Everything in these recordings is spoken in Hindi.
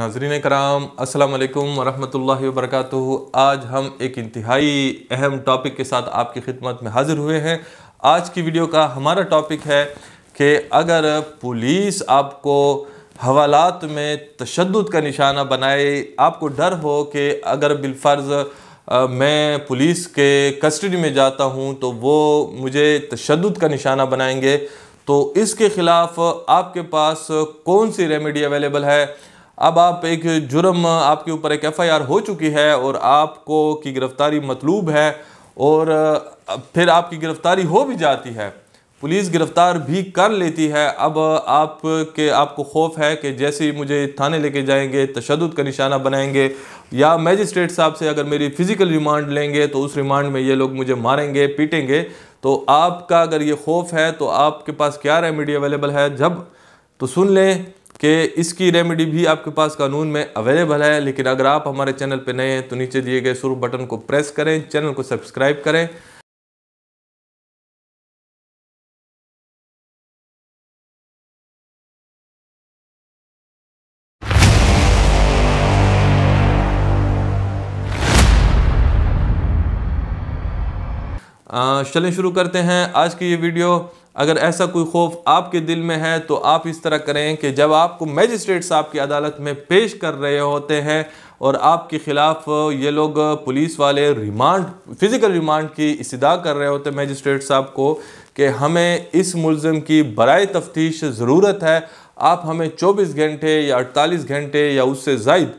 नाज़रीन कराम अस्सलाम वालेकुम वरहमतुल्लाहि वबरकातुहू। आज हम एक इंतहाई अहम टॉपिक के साथ आपकी खिदमत में हाज़िर हुए हैं। आज की वीडियो का हमारा टॉपिक है कि अगर पुलिस आपको हवालात में तशद्दुद का निशाना बनाए, आपको डर हो कि अगर बिलफर्ज़ मैं पुलिस के कस्टडी में जाता हूँ तो वो मुझे तशद्दुद का निशाना बनाएंगे, तो इसके ख़िलाफ़ आपके पास कौन सी रेमेडी अवेलेबल है। अब आप एक जुर्म, आपके ऊपर एक एफआईआर हो चुकी है और आपको की गिरफ़्तारी मतलूब है, और फिर आपकी गिरफ़्तारी हो भी जाती है, पुलिस गिरफ़्तार भी कर लेती है। अब आपको खौफ है कि जैसे ही मुझे थाने लेके जाएंगे तशद्दुद का निशाना बनाएंगे, या मैजिस्ट्रेट साहब से अगर मेरी फ़िज़िकल रिमांड लेंगे तो उस रिमांड में ये लोग मुझे मारेंगे पीटेंगे। तो आपका अगर ये खौफ है तो आपके पास क्या रेमेडी अवेलेबल है, जब तो सुन लें कि इसकी रेमेडी भी आपके पास कानून में अवेलेबल है। लेकिन अगर आप हमारे चैनल पर नए हैं तो नीचे दिए गए शुरू बटन को प्रेस करें, चैनल को सब्सक्राइब करें। चलें शुरू करते हैं आज की ये वीडियो। अगर ऐसा कोई खौफ आपके दिल में है तो आप इस तरह करें कि जब आपको मैजिस्ट्रेट साहब की अदालत में पेश कर रहे होते हैं और आपके ख़िलाफ़ ये लोग पुलिस वाले रिमांड, फ़िज़िकल रिमांड की इस्तदा कर रहे होते मैजिस्ट्रेट साहब को कि हमें इस मुलज़िम की बराए तफ्तीश ज़रूरत है, आप हमें 24 घंटे या 48 घंटे या उससे ज़ायद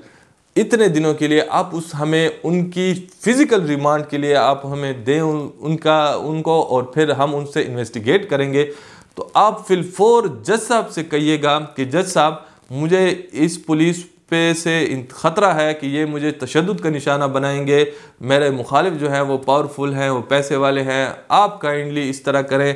इतने दिनों के लिए आप हमें उनकी फ़िज़िकल रिमांड के लिए आप हमें दें उनको और फिर हम उनसे इन्वेस्टिगेट करेंगे। तो आप फिलफौर जज साहब से कहिएगा कि जज साहब मुझे इस पुलिस पे से ख़तरा है कि ये मुझे तशद्दुद का निशाना बनाएंगे, मेरे मुखालिफ जो हैं वो पावरफुल हैं, वो पैसे वाले हैं, आप काइंडली इस तरह करें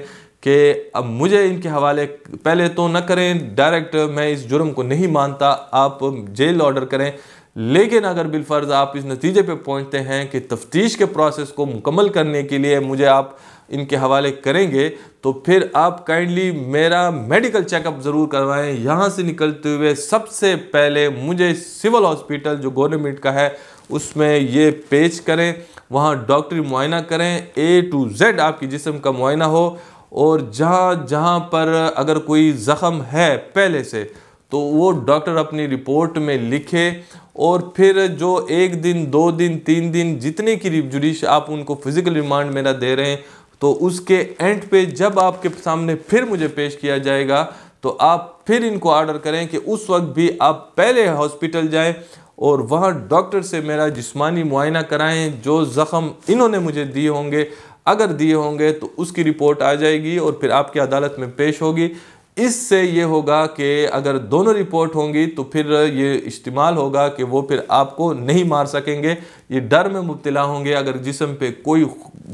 कि अब मुझे इनके हवाले पहले तो न करें डायरेक्ट, मैं इस जुर्म को नहीं मानता, आप जेल ऑर्डर करें। लेकिन अगर बिलफर्ज़ आप इस नतीजे पे पहुंचते हैं कि तफ्तीश के प्रोसेस को मुकम्मल करने के लिए मुझे आप इनके हवाले करेंगे तो फिर आप काइंडली मेरा मेडिकल चेकअप ज़रूर करवाएं। यहाँ से निकलते हुए सबसे पहले मुझे सिविल हॉस्पिटल जो गवर्नमेंट का है उसमें ये पेश करें, वहाँ डॉक्टरी मुआयना करें, ए टू जेड आपकी जिस्म का मुआयना हो, और जहाँ पर अगर कोई ज़ख़म है पहले से तो वो डॉक्टर अपनी रिपोर्ट में लिखे, और फिर जो 1 दिन 2 दिन 3 दिन जितने की जुडिश आप उनको फिज़िकल रिमांड मेरा दे रहे हैं तो उसके एंड पे जब आपके सामने फिर मुझे पेश किया जाएगा तो आप फिर इनको ऑर्डर करें कि उस वक्त भी आप पहले हॉस्पिटल जाएं और वहाँ डॉक्टर से मेरा जिस्मानी मुआयना कराएं, जो ज़ख़म इन्होंने मुझे दिए होंगे अगर दिए होंगे तो उसकी रिपोर्ट आ जाएगी और फिर आपकी अदालत में पेश होगी। इससे ये होगा कि अगर दोनों रिपोर्ट होंगी तो फिर ये इस्तेमाल होगा कि वो फिर आपको नहीं मार सकेंगे, ये डर में मुब्तला होंगे। अगर जिस्म पे कोई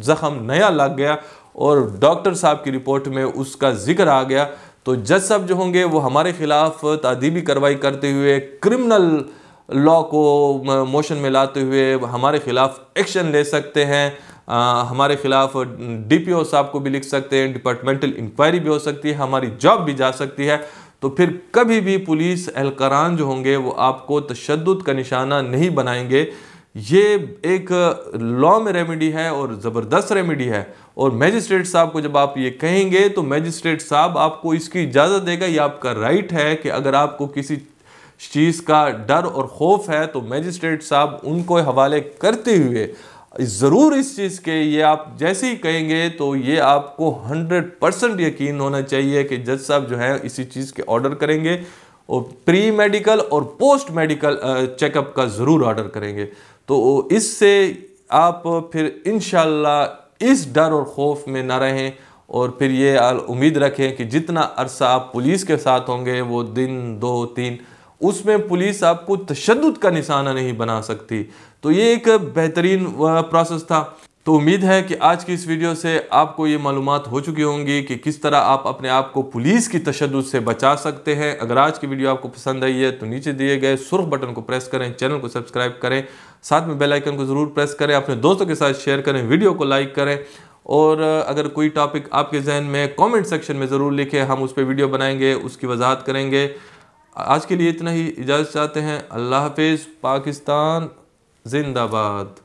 ज़ख़म नया लग गया और डॉक्टर साहब की रिपोर्ट में उसका जिक्र आ गया तो जज साहब जो होंगे वो हमारे ख़िलाफ़ तादीबी कार्रवाई करते हुए क्रिमिनल लॉ को मोशन में लाते हुए हमारे ख़िलाफ़ एक्शन ले सकते हैं। हमारे ख़िलाफ़ DPO साहब को भी लिख सकते हैं, डिपार्टमेंटल इंक्वायरी भी हो सकती है, हमारी जॉब भी जा सकती है। तो फिर कभी भी पुलिस एहलकारान जो होंगे वो आपको तशद्दुद का निशाना नहीं बनाएंगे। ये एक लॉ में रेमेडी है और ज़बरदस्त रेमेडी है, और मैजिस्ट्रेट साहब को जब आप ये कहेंगे तो मैजिस्ट्रेट साहब आपको इसकी इजाज़त देगा। ये आपका राइट है कि अगर आपको किसी चीज़ का डर और खौफ है तो मैजिस्ट्रेट साहब उनको हवाले करते हुए ज़रूर इस चीज़ के ये आप जैसे ही कहेंगे तो ये आपको 100% यकीन होना चाहिए कि जज साहब जो है इसी चीज़ के ऑर्डर करेंगे, और प्री मेडिकल और पोस्ट मेडिकल चेकअप का ज़रूर ऑर्डर करेंगे। तो इससे आप फिर इंशाल्लाह इस डर और खौफ में ना रहें, और फिर ये उम्मीद रखें कि जितना अरसा आप पुलिस के साथ होंगे वो 1 दिन 2 3 उसमें पुलिस आपको तशद्दुद का निशाना नहीं बना सकती। तो ये एक बेहतरीन प्रोसेस था। तो उम्मीद है कि आज की इस वीडियो से आपको ये मालूमात हो चुकी होंगी कि किस तरह आप अपने आप को पुलिस की तशद्दुद से बचा सकते हैं। अगर आज की वीडियो आपको पसंद आई है तो नीचे दिए गए सुर्ख बटन को प्रेस करें, चैनल को सब्सक्राइब करें, साथ में बेल आइकन को ज़रूर प्रेस करें, अपने दोस्तों के साथ शेयर करें, वीडियो को लाइक करें, और अगर कोई टॉपिक आपके जहन में कॉमेंट सेक्शन में ज़रूर लिखें, हम उस पर वीडियो बनाएँगे, उसकी वजाहत करेंगे। आज के लिए इतना ही, इजाज़त चाहते हैं। अल्लाह हाफिज़। पाकिस्तान जिंदाबाद।